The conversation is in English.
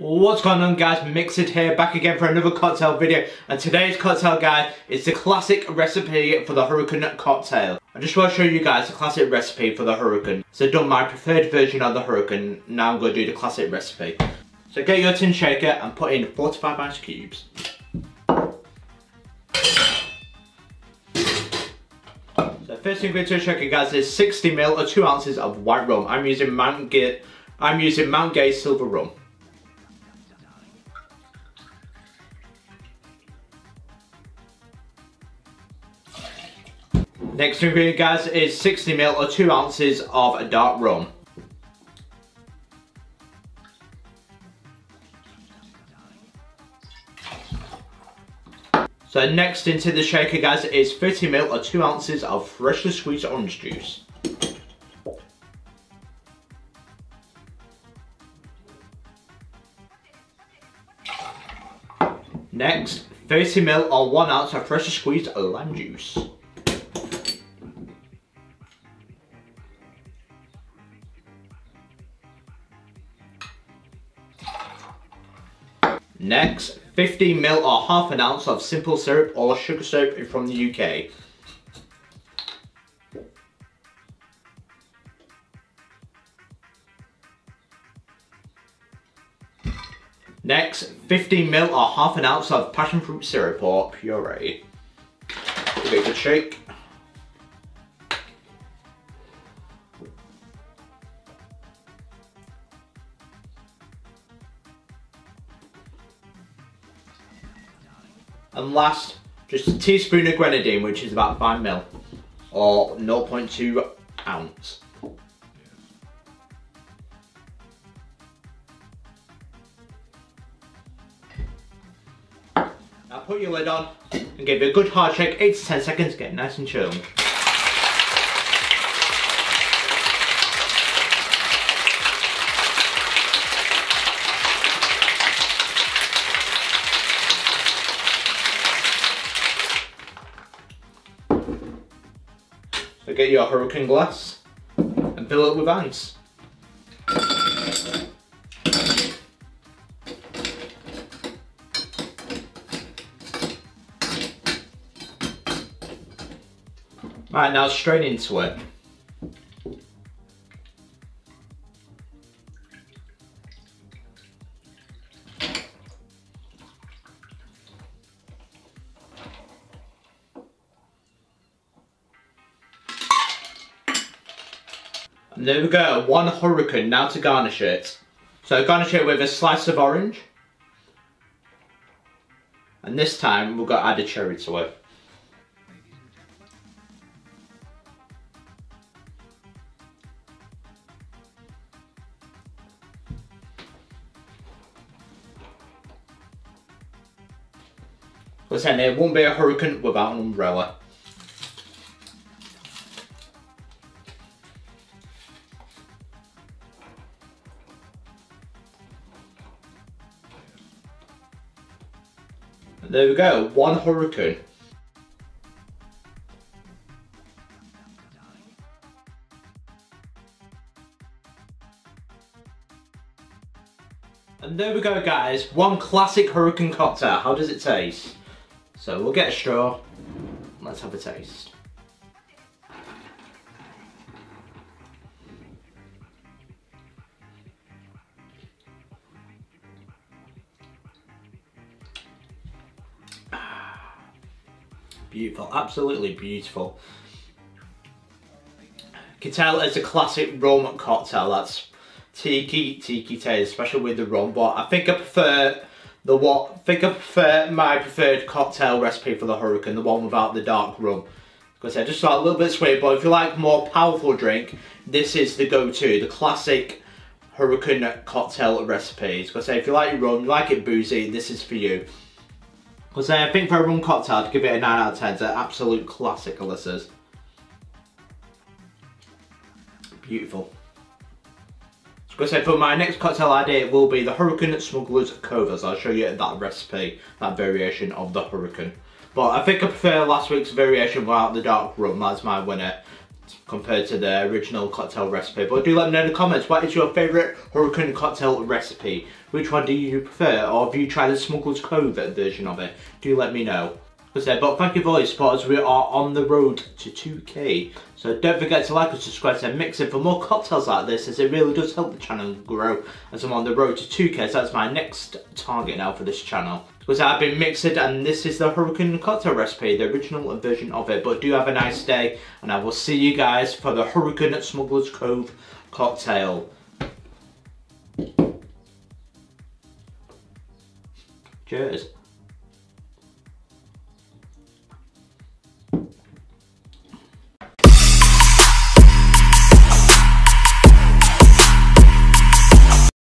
What's going on, guys? Mixed here, back again for another cocktail video, and today's cocktail, guys, is the classic recipe for the hurricane cocktail. I just want to show you guys the classic recipe for the hurricane. So I've done my preferred version of the hurricane, now I'm going to do the classic recipe. So get your tin shaker and put in 4 to 5 ice cubes. So first thing we're going to check, guys, is 60 ml or 2 ounces of white rum. I'm using Mount Gay silver rum. Next ingredient, guys, is 60 ml or 2 ounces of a dark rum. So next into the shaker, guys, is 30 ml or 2 ounces of freshly squeezed orange juice. Next, 30 ml or 1 ounce of freshly squeezed lime juice. Next, 15 ml or half an ounce of simple syrup or sugar syrup from the UK. Next, 15 ml or half an ounce of passion fruit syrup or puree. Give it a shake. And last, just a teaspoon of grenadine, which is about 5 ml or 0.2 ounce. Now put your lid on and give it a good hard shake, 8 to 10 seconds, get nice and chilled. So get your hurricane glass and fill it with ice. Right, now straight into it. And there we go, one hurricane, now to garnish it. So garnish it with a slice of orange. And this time we've got to add a cherry to it. Listen, there won't be a hurricane without an umbrella. There we go, one hurricane. And there we go, guys, one classic hurricane cocktail. How does it taste? So we'll get a straw, let's have a taste. Beautiful, absolutely beautiful. You can tell it's a classic rum cocktail. That's tiki taste, especially with the rum. But I think I prefer my preferred cocktail recipe for the hurricane, the one without the dark rum. Because I just thought a little bit sweet. But if you like more powerful drink, this is the go-to, the classic hurricane cocktail recipes. Because if you like your rum, you like it boozy, this is for you. Because I think for a rum cocktail, I'd give it a 9 out of 10. It's an absolute classic, Alyssa's. Beautiful. So going to say for my next cocktail idea, it will be the Hurricane Smuggler's Cove. As I'll show you that recipe, that variation of the hurricane. But I think I prefer last week's variation without the dark rum. That's my winner. left compared to their original cocktail recipe. But do let me know in the comments, what is your favourite Hurricane cocktail recipe? Which one do you prefer? Or have you tried the Smuggler's Cove version of it? Do let me know. But thank you for all your support, as we are on the road to 2K. So don't forget to like and subscribe and mix it for more cocktails like this, as it really does help the channel grow, as I'm on the road to 2K, so that's my next target now for this channel. So I've been mixed, and this is the Hurricane cocktail recipe, the original version of it. But do have a nice day, and I will see you guys for the Hurricane at Smuggler's Cove cocktail. Cheers.